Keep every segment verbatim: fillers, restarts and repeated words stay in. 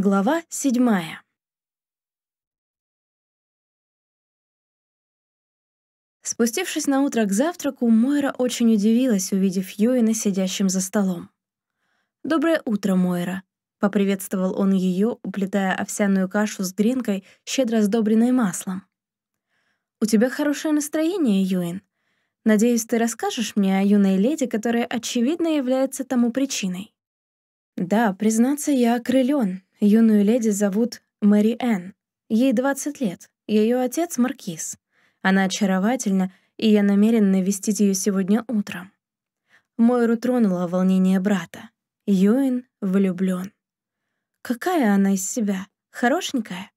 Глава седьмая. Спустившись на утро к завтраку, Мойра очень удивилась, увидев Юэна сидящим за столом. «Доброе утро, Мойра», — поприветствовал он ее, уплетая овсяную кашу с гренкой, щедро сдобренной маслом. «У тебя хорошее настроение, Юэн. Надеюсь, ты расскажешь мне о юной леди, которая, очевидно, является тому причиной». «Да, признаться, я окрылен. Юную леди зовут Мэри Энн. Ей двадцать лет. Ее отец — маркиз. Она очаровательна, и я намерен навестить ее сегодня утром». Мойру тронуло волнение брата. Юэн влюблен. Какая она из себя? Хорошенькая?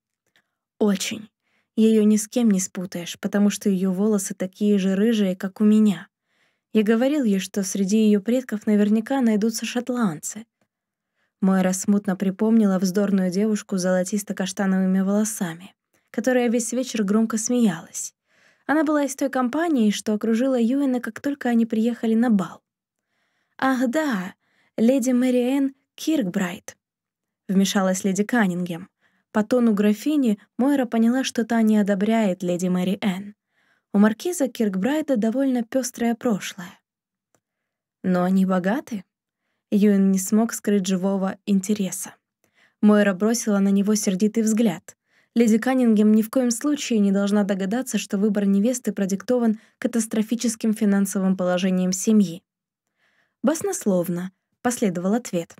Очень. Ее ни с кем не спутаешь, потому что ее волосы такие же рыжие, как у меня. Я говорил ей, что среди ее предков наверняка найдутся шотландцы. Мойра смутно припомнила вздорную девушку с золотисто-каштановыми волосами, которая весь вечер громко смеялась. Она была из той компании, что окружила Юэна, как только они приехали на бал. «Ах да, леди Мэри Энн Киркбрайт», — вмешалась леди Каннингем. По тону графини Мойра поняла, что та не одобряет леди Мэри Энн. У маркиза Киркбрайта довольно пестрое прошлое. «Но они богаты?» Юэн не смог скрыть живого интереса. Мойра бросила на него сердитый взгляд. Леди Каннингем ни в коем случае не должна догадаться, что выбор невесты продиктован катастрофическим финансовым положением семьи. «Баснословно», — последовал ответ.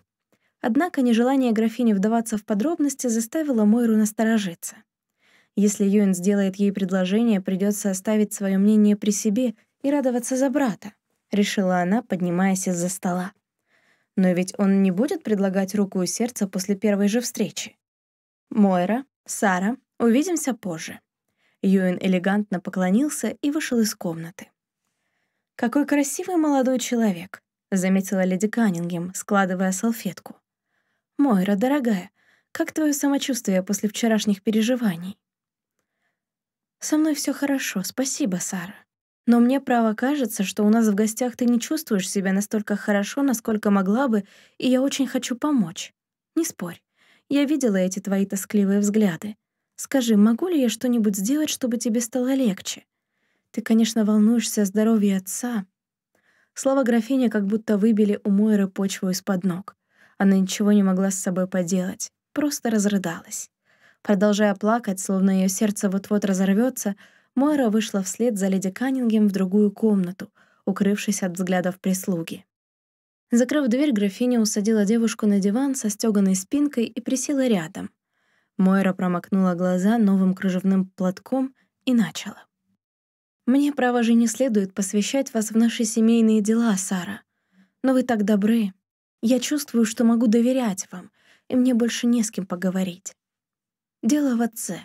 Однако нежелание графини вдаваться в подробности заставило Мойру насторожиться. Если Юэн сделает ей предложение, придется оставить свое мнение при себе и радоваться за брата, — решила она, поднимаясь из-за стола. Но ведь он не будет предлагать руку и сердце после первой же встречи. «Мойра, Сара, увидимся позже». Юэн элегантно поклонился и вышел из комнаты. «Какой красивый молодой человек», — заметила леди Каннингем, складывая салфетку. «Мойра, дорогая, как твое самочувствие после вчерашних переживаний?» «Со мной все хорошо, спасибо, Сара. Но мне, право, кажется, что у нас в гостях ты не чувствуешь себя настолько хорошо, насколько могла бы, и я очень хочу помочь. Не спорь. Я видела эти твои тоскливые взгляды. Скажи, могу ли я что-нибудь сделать, чтобы тебе стало легче? Ты, конечно, волнуешься о здоровье отца». Слова графини как будто выбили у Мойры почву из-под ног. Она ничего не могла с собой поделать, просто разрыдалась. Продолжая плакать, словно ее сердце вот-вот разорвется, Мойра вышла вслед за леди Каннингем в другую комнату, укрывшись от взглядов прислуги. Закрыв дверь, графиня усадила девушку на диван со стёганой спинкой и присела рядом. Мойра промокнула глаза новым кружевным платком и начала. «Мне, право же, не следует посвящать вас в наши семейные дела, Сара. Но вы так добры. Я чувствую, что могу доверять вам, и мне больше не с кем поговорить. Дело в отце.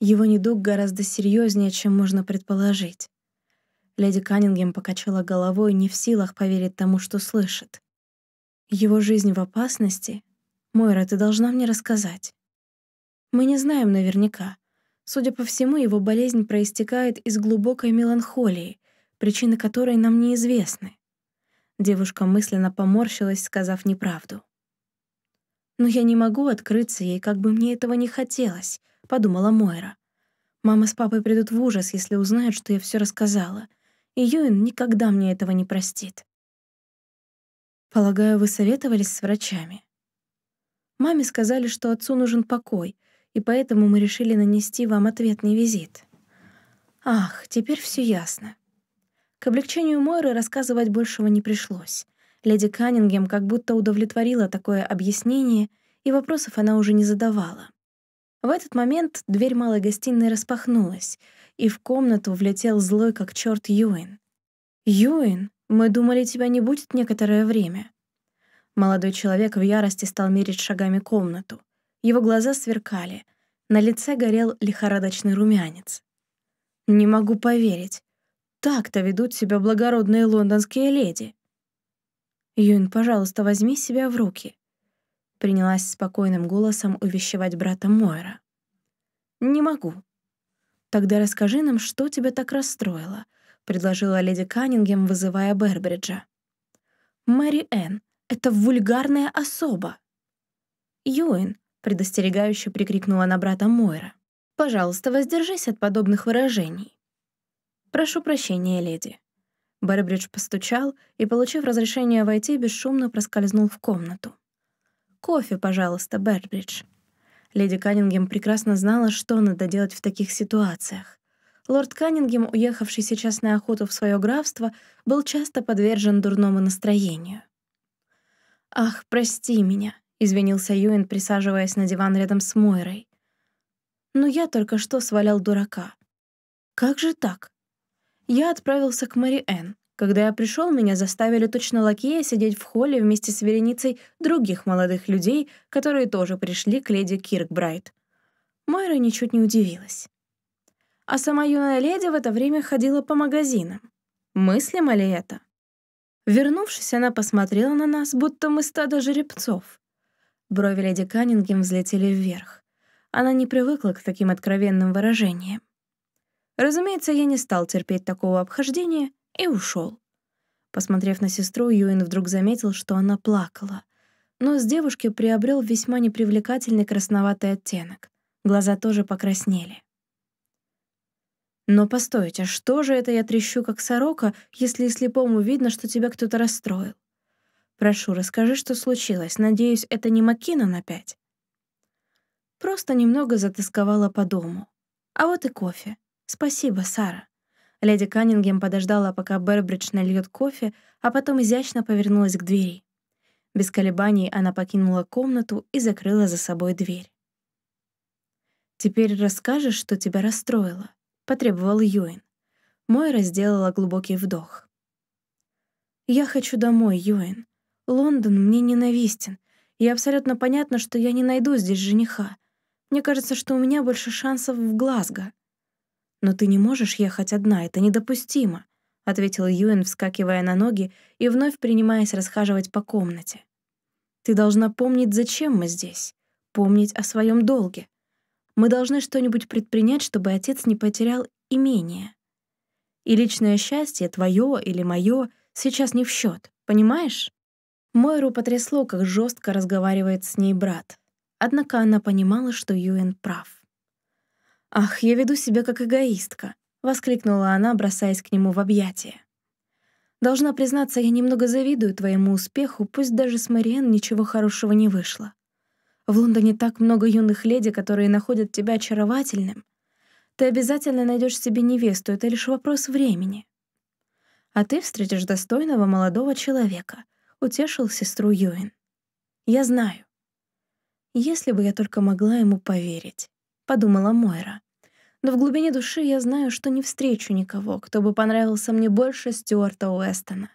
Его недуг гораздо серьезнее, чем можно предположить». Леди Каннингем покачала головой, не в силах поверить тому, что слышит. «Его жизнь в опасности? Мойра, ты должна мне рассказать». «Мы не знаем наверняка. Судя по всему, его болезнь проистекает из глубокой меланхолии, причины которой нам неизвестны». Девушка мысленно поморщилась, сказав неправду. «Но я не могу открыться ей, как бы мне этого не хотелось», — подумала Мойра. «Мама с папой придут в ужас, если узнают, что я все рассказала, и Юэн никогда мне этого не простит». «Полагаю, вы советовались с врачами?» «Маме сказали, что отцу нужен покой, и поэтому мы решили нанести вам ответный визит». «Ах, теперь все ясно». К облегчению Мойры рассказывать большего не пришлось. Леди Каннингем как будто удовлетворила такое объяснение, и вопросов она уже не задавала. В этот момент дверь малой гостиной распахнулась, и в комнату влетел злой как черт Юэн. «Юэн, мы думали, тебя не будет некоторое время». Молодой человек в ярости стал мерить шагами комнату. Его глаза сверкали, на лице горел лихорадочный румянец. «Не могу поверить. Так-то ведут себя благородные лондонские леди». «Юэн, пожалуйста, возьми себя в руки», — принялась спокойным голосом увещевать брата Мойра. «Не могу». «Тогда расскажи нам, что тебя так расстроило», — предложила леди Каннингем, вызывая Бербриджа. «Мэри Энн — это вульгарная особа». «Юэн, — предостерегающе прикрикнула на брата Мойра. «Пожалуйста, воздержись от подобных выражений». «Прошу прощения, леди». Бербридж постучал и, получив разрешение войти, бесшумно проскользнул в комнату. «Кофе, пожалуйста, Бербридж». Леди Каннингем прекрасно знала, что надо делать в таких ситуациях. Лорд Каннингем, уехавший сейчас на охоту в свое графство, был часто подвержен дурному настроению. «Ах, прости меня», — извинился Юэн, присаживаясь на диван рядом с Мойрой. «Но я только что свалял дурака». «Как же так?» «Я отправился к Мэри Энн. Когда я пришел, меня заставили точно лакея сидеть в холле вместе с вереницей других молодых людей, которые тоже пришли к леди Киркбрайт». Мойра ничуть не удивилась. А сама юная леди в это время ходила по магазинам. Мыслимо ли это? Вернувшись, она посмотрела на нас, будто мы стадо жеребцов. Брови леди Каннингем взлетели вверх. Она не привыкла к таким откровенным выражениям. Разумеется, я не стал терпеть такого обхождения и ушел. Посмотрев на сестру, Юэн вдруг заметил, что она плакала. Нос девушки приобрел весьма непривлекательный красноватый оттенок. Глаза тоже покраснели. «Но постойте, что же это я трещу, как сорока, если слепому видно, что тебя кто-то расстроил? Прошу, расскажи, что случилось. Надеюсь, это не Маккиннон опять?» Просто немного затасковала по дому. «А вот и кофе. Спасибо, Сара». Леди Каннингем подождала, пока Бербридж нальет кофе, а потом изящно повернулась к двери. Без колебаний она покинула комнату и закрыла за собой дверь. «Теперь расскажешь, что тебя расстроило», — потребовал Юэн. Мойра сделала глубокий вдох. «Я хочу домой, Юэн. Лондон мне ненавистен, и абсолютно понятно, что я не найду здесь жениха. Мне кажется, что у меня больше шансов в Глазго». «Но ты не можешь ехать одна, это недопустимо», — ответил Юэн, вскакивая на ноги и вновь принимаясь расхаживать по комнате. «Ты должна помнить, зачем мы здесь, помнить о своем долге. Мы должны что-нибудь предпринять, чтобы отец не потерял имение. И личное счастье, твое или мое, сейчас не в счет, понимаешь?» Мойру потрясло, как жестко разговаривает с ней брат. Однако она понимала, что Юэн прав. «Ах, я веду себя как эгоистка», — воскликнула она, бросаясь к нему в объятия. «Должна признаться, я немного завидую твоему успеху, пусть даже с Мэри Энн ничего хорошего не вышло. В Лондоне так много юных леди, которые находят тебя очаровательным. Ты обязательно найдешь себе невесту, это лишь вопрос времени. А ты встретишь достойного молодого человека», — утешил сестру Юэн. «Я знаю». «Если бы я только могла ему поверить», — подумала Мойра. «Но в глубине души я знаю, что не встречу никого, кто бы понравился мне больше Стюарта Уэстона».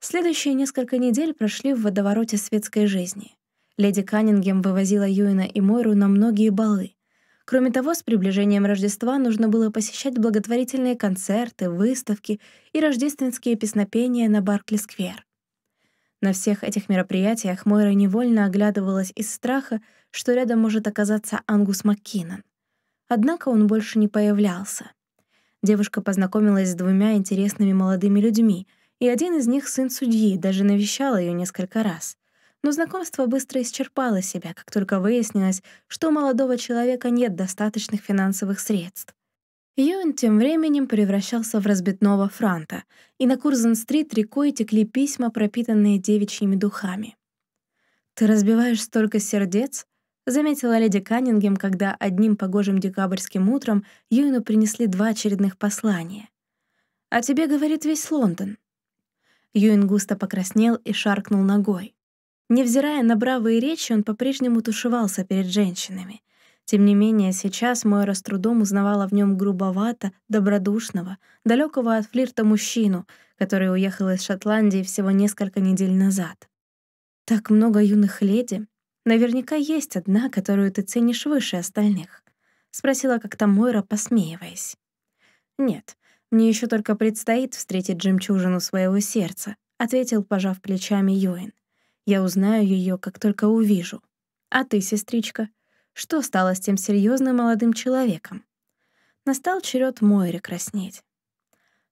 Следующие несколько недель прошли в водовороте светской жизни. Леди Каннингем вывозила Юэна и Мойру на многие балы. Кроме того, с приближением Рождества нужно было посещать благотворительные концерты, выставки и рождественские песнопения на Баркли-сквер. На всех этих мероприятиях Мойра невольно оглядывалась из страха, что рядом может оказаться Ангус Маккинон. Однако он больше не появлялся. Девушка познакомилась с двумя интересными молодыми людьми, и один из них, сын судьи, даже навещал ее несколько раз. Но знакомство быстро исчерпало себя, как только выяснилось, что у молодого человека нет достаточных финансовых средств. Юэн тем временем превращался в разбитного франта, и на Курзен-стрит рекой текли письма, пропитанные девичьими духами. «Ты разбиваешь столько сердец», — заметила леди Каннингем, когда одним погожим декабрьским утром Юэну принесли два очередных послания. «О тебе говорит весь Лондон». Юэн густо покраснел и шаркнул ногой. Невзирая на бравые речи, он по-прежнему тушевался перед женщинами. Тем не менее, сейчас Мойра с трудом узнавала в нем грубовато, добродушного, далекого от флирта мужчину, который уехал из Шотландии всего несколько недель назад. «Так много юных леди. Наверняка есть одна, которую ты ценишь выше остальных», — спросила как-то Мойра, посмеиваясь. «Нет, мне еще только предстоит встретить жемчужину своего сердца», — ответил, пожав плечами, Юэн. «Я узнаю ее, как только увижу. А ты, сестричка, что стало с тем серьезным молодым человеком?» Настал черед Мойре краснеть.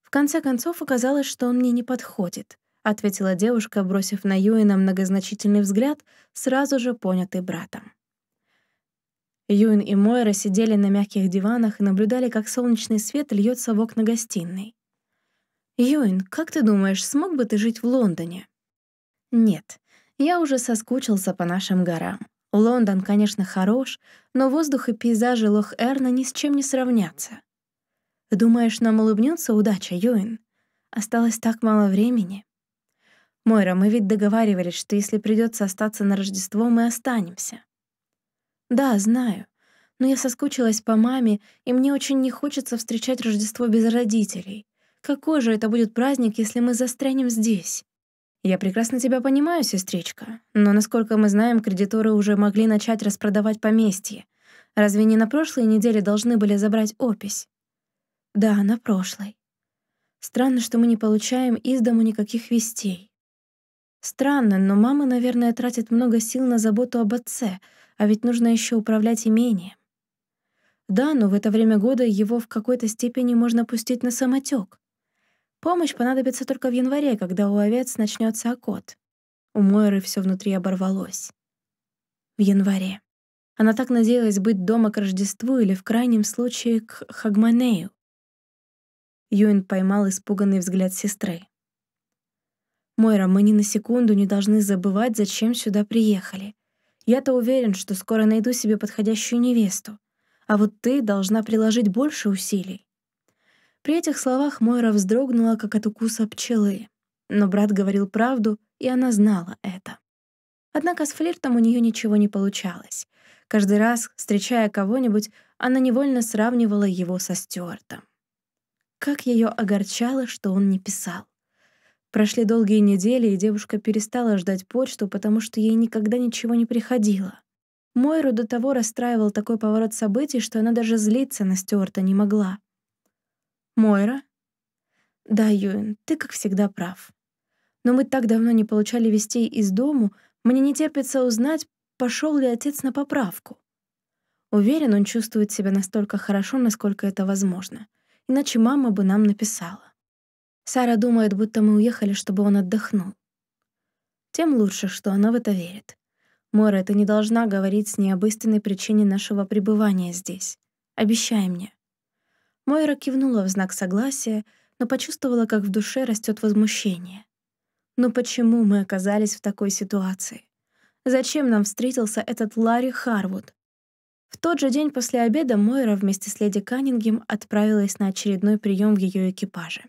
«В конце концов, оказалось, что он мне не подходит», — ответила девушка, бросив на Юэна многозначительный взгляд, сразу же понятый братом. Юэн и Мойра сидели на мягких диванах и наблюдали, как солнечный свет льется в окна гостиной. «Юэн, как ты думаешь, смог бы ты жить в Лондоне?» «Нет, я уже соскучился по нашим горам. Лондон, конечно, хорош, но воздух и пейзажи Лох Эрна ни с чем не сравнятся». «Думаешь, нам улыбнется удача, Юэн? Осталось так мало времени». «Мойра, мы ведь договаривались, что если придется остаться на Рождество, мы останемся». «Да, знаю. Но я соскучилась по маме, и мне очень не хочется встречать Рождество без родителей. Какой же это будет праздник, если мы застрянем здесь?» «Я прекрасно тебя понимаю, сестричка. Но, насколько мы знаем, кредиторы уже могли начать распродавать поместье. Разве не на прошлой неделе должны были забрать опись?» «Да, на прошлой. Странно, что мы не получаем из дому никаких вестей». «Странно, но мама, наверное, тратит много сил на заботу об отце, а ведь нужно еще управлять имением». «Да, но в это время года его в какой-то степени можно пустить на самотек. Помощь понадобится только в январе, когда у овец начнется окот». У Мойры все внутри оборвалось. В январе. Она так надеялась быть дома к Рождеству или, в крайнем случае, к Хагманею. Юэн поймал испуганный взгляд сестры. «Мойра, мы ни на секунду не должны забывать, зачем сюда приехали. Я-то уверен, что скоро найду себе подходящую невесту. А вот ты должна приложить больше усилий». При этих словах Мойра вздрогнула, как от укуса пчелы. Но брат говорил правду, и она знала это. Однако с флиртом у нее ничего не получалось. Каждый раз, встречая кого-нибудь, она невольно сравнивала его со Стюартом. Как ее огорчало, что он не писал. Прошли долгие недели, и девушка перестала ждать почту, потому что ей никогда ничего не приходило. Мойру до того расстраивал такой поворот событий, что она даже злиться на Стюарта не могла. «Мойра?» «Да, Юэн, ты, как всегда, прав. Но мы так давно не получали вестей из дому, мне не терпится узнать, пошел ли отец на поправку. Уверен, он чувствует себя настолько хорошо, насколько это возможно. Иначе мама бы нам написала. Сара думает, будто мы уехали, чтобы он отдохнул». Тем лучше, что она в это верит. «Мойра, ты не должна говорить с ней об истинной причине нашего пребывания здесь. Обещай мне». Мойра кивнула в знак согласия, но почувствовала, как в душе растет возмущение. «Ну почему мы оказались в такой ситуации? Зачем нам встретился этот Ларри Харвуд?» В тот же день после обеда Мойра вместе с леди Каннингем отправилась на очередной прием в ее экипаже.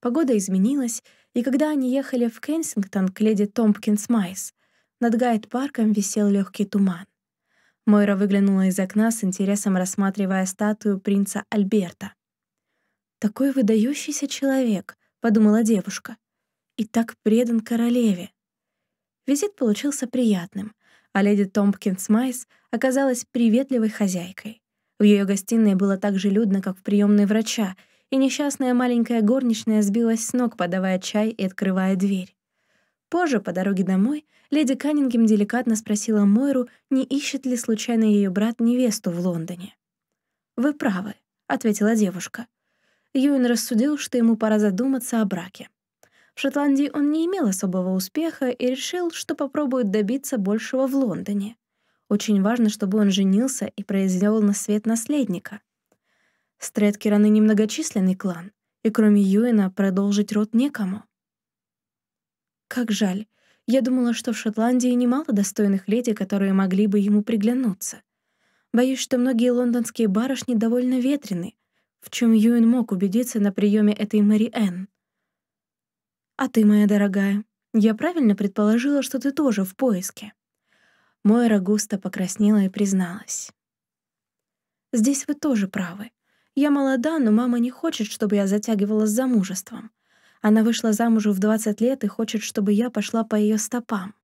Погода изменилась, и когда они ехали в Кенсингтон к леди Томпкинс Майс, над Гайд-парком висел легкий туман. Мойра выглянула из окна с интересом, рассматривая статую принца Альберта. «Такой выдающийся человек», — подумала девушка, — «и так предан королеве». Визит получился приятным, а леди Томпкинс Майс оказалась приветливой хозяйкой. В ее гостиной было так же людно, как в приемной врача, и несчастная маленькая горничная сбилась с ног, подавая чай и открывая дверь. Позже, по дороге домой, леди Каннингем деликатно спросила Мойру, не ищет ли случайно ее брат невесту в Лондоне. «Вы правы», — ответила девушка. Юэн рассудил, что ему пора задуматься о браке. В Шотландии он не имел особого успеха и решил, что попробует добиться большего в Лондоне. Очень важно, чтобы он женился и произвел на свет наследника. Стреткерраны — немногочисленный клан, и кроме Юэна продолжить род некому. «Как жаль. Я думала, что в Шотландии немало достойных леди, которые могли бы ему приглянуться. Боюсь, что многие лондонские барышни довольно ветрены, в чем Юэн мог убедиться на приеме этой Мэри Энн. А ты, моя дорогая, я правильно предположила, что ты тоже в поиске?» Мойра густо покраснела и призналась. «Здесь вы тоже правы. Я молода, но мама не хочет, чтобы я затягивала с замужеством. Она вышла замуж в двадцать лет и хочет, чтобы я пошла по ее стопам.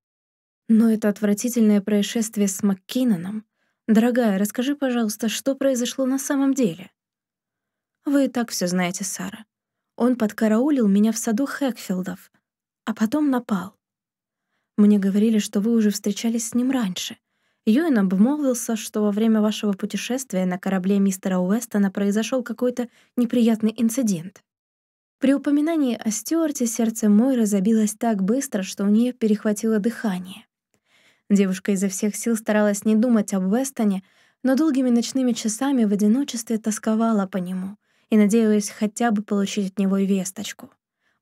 Но это отвратительное происшествие с Маккинноном. Дорогая, расскажи, пожалуйста, что произошло на самом деле?» «Вы и так все знаете, Сара. Он подкараулил меня в саду Хэкфилдов, а потом напал. Мне говорили, что вы уже встречались с ним раньше. Юэн обмолвился, что во время вашего путешествия на корабле мистера Уэстона произошел какой-то неприятный инцидент». При упоминании о Стюарте сердце Мойры забилось так быстро, что у нее перехватило дыхание. Девушка изо всех сил старалась не думать об Уэстоне, но долгими ночными часами в одиночестве тосковала по нему и надеялась хотя бы получить от него весточку.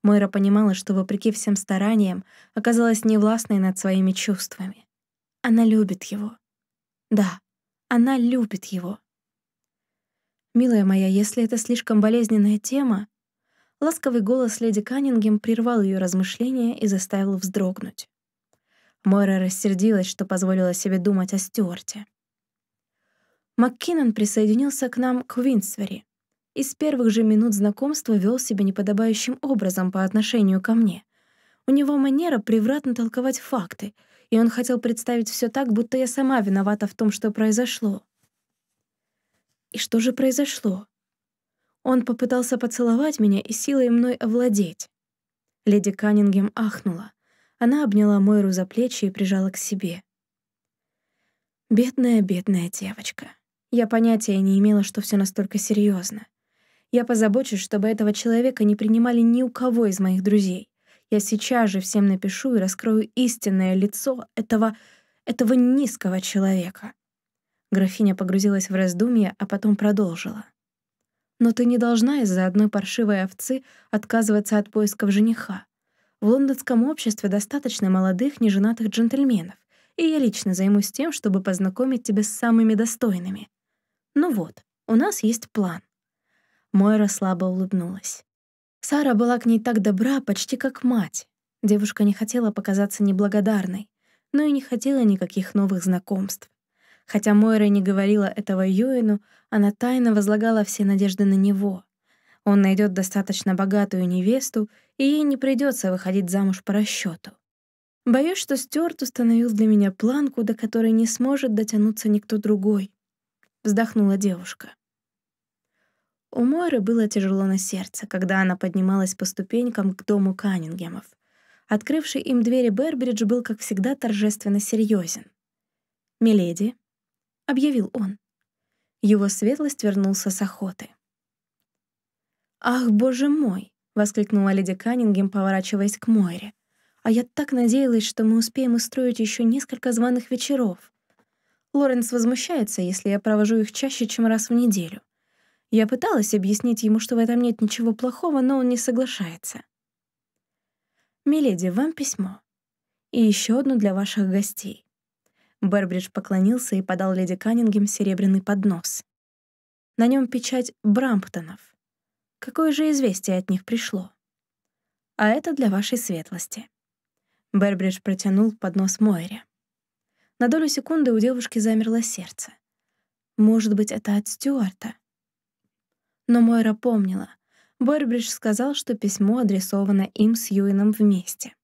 Мойра понимала, что, вопреки всем стараниям, оказалась невластной над своими чувствами. Она любит его. Да, она любит его. «Милая моя, если это слишком болезненная тема...» Ласковый голос леди Каннингем прервал ее размышления и заставил вздрогнуть. Мойра рассердилась, что позволила себе думать о Стюарте. Маккиннон присоединился к нам к Винсвери и с первых же минут знакомства вел себя неподобающим образом по отношению ко мне. У него манера превратно толковать факты, и он хотел представить все так, будто я сама виновата в том, что произошло. И что же произошло? Он попытался поцеловать меня и силой мной овладеть. Леди Каннингем ахнула. Она обняла Мойру за плечи и прижала к себе. Бедная, бедная девочка. Я понятия не имела, что все настолько серьезно. Я позабочусь, чтобы этого человека не принимали ни у кого из моих друзей. Я сейчас же всем напишу и раскрою истинное лицо этого... этого низкого человека. Графиня погрузилась в раздумья, а потом продолжила. Но ты не должна из-за одной паршивой овцы отказываться от поисков жениха. В лондонском обществе достаточно молодых неженатых джентльменов, и я лично займусь тем, чтобы познакомить тебя с самыми достойными. Ну вот, у нас есть план». Мойра слабо улыбнулась. Сара была к ней так добра, почти как мать. Девушка не хотела показаться неблагодарной, но и не хотела никаких новых знакомств. Хотя Мойра не говорила этого Юэну, она тайно возлагала все надежды на него. Он найдет достаточно богатую невесту, и ей не придется выходить замуж по расчету. Боюсь, что Стюарт установил для меня планку, до которой не сможет дотянуться никто другой. Вздохнула девушка. У Мойры было тяжело на сердце, когда она поднималась по ступенькам к дому Каннингемов. Открывший им двери Бербридж был, как всегда, торжественно серьезен. «Миледи», — объявил он. Его светлость вернулся с охоты. «Ах, боже мой!» — воскликнула леди Каннингем, поворачиваясь к Мойре. «А я так надеялась, что мы успеем устроить еще несколько званых вечеров. Лоуренс возмущается, если я провожу их чаще, чем раз в неделю. Я пыталась объяснить ему, что в этом нет ничего плохого, но он не соглашается. Миледи, вам письмо. И еще одно для ваших гостей». Бербридж поклонился и подал леди Каннингем серебряный поднос. На нем печать Брамптонов. Какое же известие от них пришло? А это для вашей светлости. Бербридж протянул поднос Мойре. На долю секунды у девушки замерло сердце. Может быть, это от Стюарта? Но Мойра помнила. Бербридж сказал, что письмо адресовано им с Юэном вместе.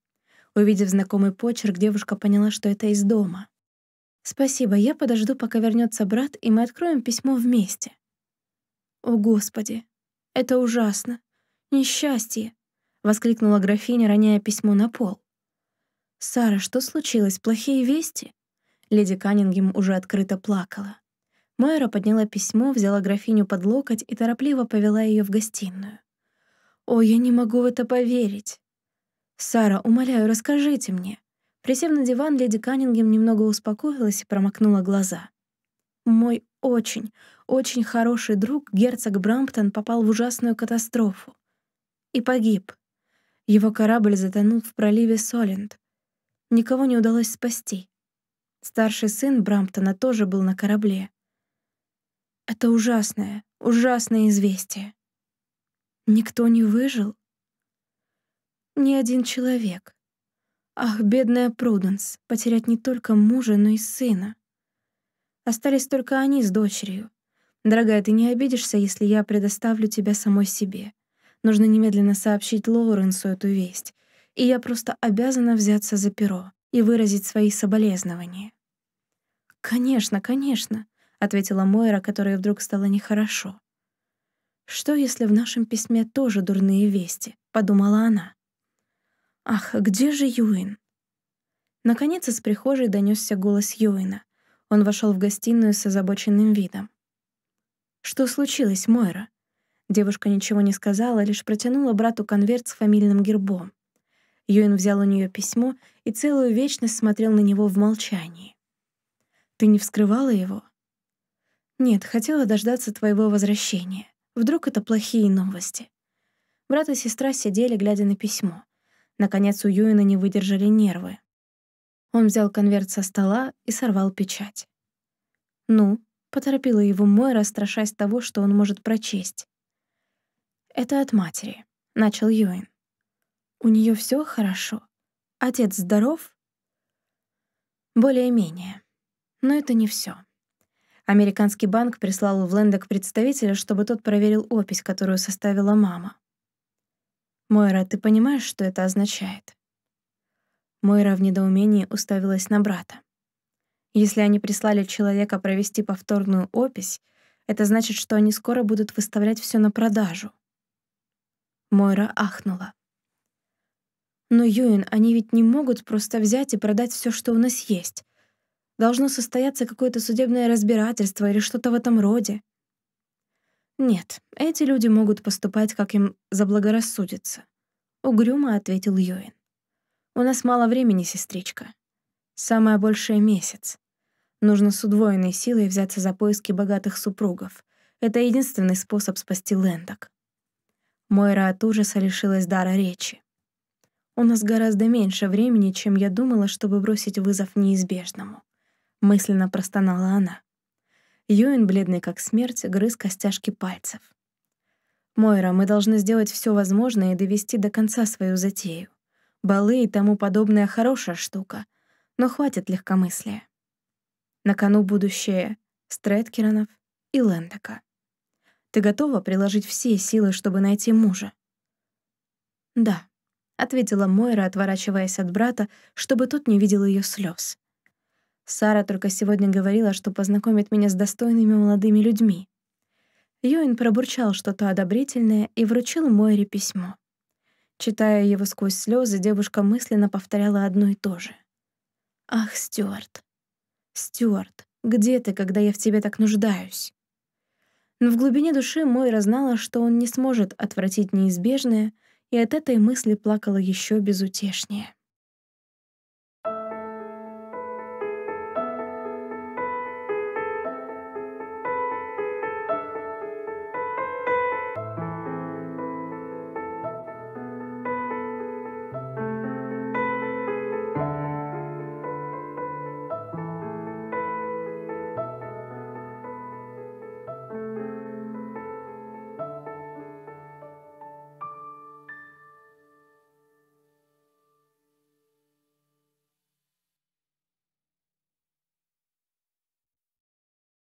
Увидев знакомый почерк, девушка поняла, что это из дома. «Спасибо, я подожду, пока вернется брат, и мы откроем письмо вместе». «О, Господи! Это ужасно! Несчастье!» — воскликнула графиня, роняя письмо на пол. «Сара, что случилось? Плохие вести?» Леди Каннингем уже открыто плакала. Мойра подняла письмо, взяла графиню под локоть и торопливо повела ее в гостиную. «О, я не могу в это поверить!» «Сара, умоляю, расскажите мне!» Присев на диван, леди Каннингем немного успокоилась и промокнула глаза. «Мой очень, очень хороший друг, герцог Брамптон, попал в ужасную катастрофу. И погиб. Его корабль затонул в проливе Соленд. Никого не удалось спасти. Старший сын Брамптона тоже был на корабле. Это ужасное, ужасное известие. Никто не выжил? Ни один человек. Ах, бедная Пруденс, потерять не только мужа, но и сына. Остались только они с дочерью. Дорогая, ты не обидишься, если я предоставлю тебя самой себе. Нужно немедленно сообщить Лоуренсу эту весть, и я просто обязана взяться за перо и выразить свои соболезнования». «Конечно, конечно», — ответила Мойра, которой вдруг стало нехорошо. «Что, если в нашем письме тоже дурные вести?» — подумала она. «Ах, где же Юэн?» Наконец из прихожей донесся голос Юэна. Он вошел в гостиную с озабоченным видом. «Что случилось, Мойра?» Девушка ничего не сказала, лишь протянула брату конверт с фамильным гербом. Юэн взял у нее письмо и целую вечность смотрел на него в молчании. «Ты не вскрывала его?» «Нет, хотела дождаться твоего возвращения. Вдруг это плохие новости». Брат и сестра сидели, глядя на письмо. Наконец, у Юэна не выдержали нервы. Он взял конверт со стола и сорвал печать. «Ну», — поторопила его Мойра, страшась того, что он может прочесть. «Это от матери», — начал Юэн. «У нее все хорошо? Отец здоров?» «Более-менее. Но это не все. Американский банк прислал в Лэндок представителя, чтобы тот проверил опись, которую составила мама». «Мойра, ты понимаешь, что это означает?» Мойра в недоумении уставилась на брата. «Если они прислали человека провести повторную опись, это значит, что они скоро будут выставлять все на продажу». Мойра ахнула. «Но, Юэн, они ведь не могут просто взять и продать все, что у нас есть. Должно состояться какое-то судебное разбирательство или что-то в этом роде». «Нет, эти люди могут поступать, как им заблагорассудится», — угрюмо ответил Юэн. «У нас мало времени, сестричка. Самое большее — месяц. Нужно с удвоенной силой взяться за поиски богатых супругов. Это единственный способ спасти Лэндок». Мойра от ужаса лишилась дара речи. «У нас гораздо меньше времени, чем я думала, чтобы бросить вызов неизбежному», — мысленно простонала она. Юэн, бледный как смерть, грыз костяшки пальцев. «Мойра, мы должны сделать все возможное и довести до конца свою затею. Балы и тому подобное — хорошая штука, но хватит легкомыслия. На кону будущее Стреткерранов и Лэндока. Ты готова приложить все силы, чтобы найти мужа?» «Да», — ответила Мойра, отворачиваясь от брата, чтобы тот не видел ее слез. «Сара только сегодня говорила, что познакомит меня с достойными молодыми людьми». Юэн пробурчал что-то одобрительное и вручил Мойре письмо. Читая его сквозь слезы, девушка мысленно повторяла одно и то же. «Ах, Стюарт! Стюарт, где ты, когда я в тебе так нуждаюсь?» Но в глубине души Мойра знала, что он не сможет отвратить неизбежное, и от этой мысли плакала еще безутешнее.